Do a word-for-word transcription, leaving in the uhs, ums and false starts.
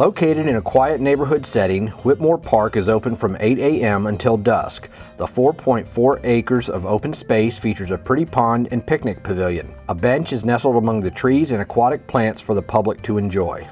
Located in a quiet neighborhood setting, Whitmore Park is open from eight A M until dusk. The four point four acres of open space features a pretty pond and picnic pavilion. A bench is nestled among the trees and aquatic plants for the public to enjoy.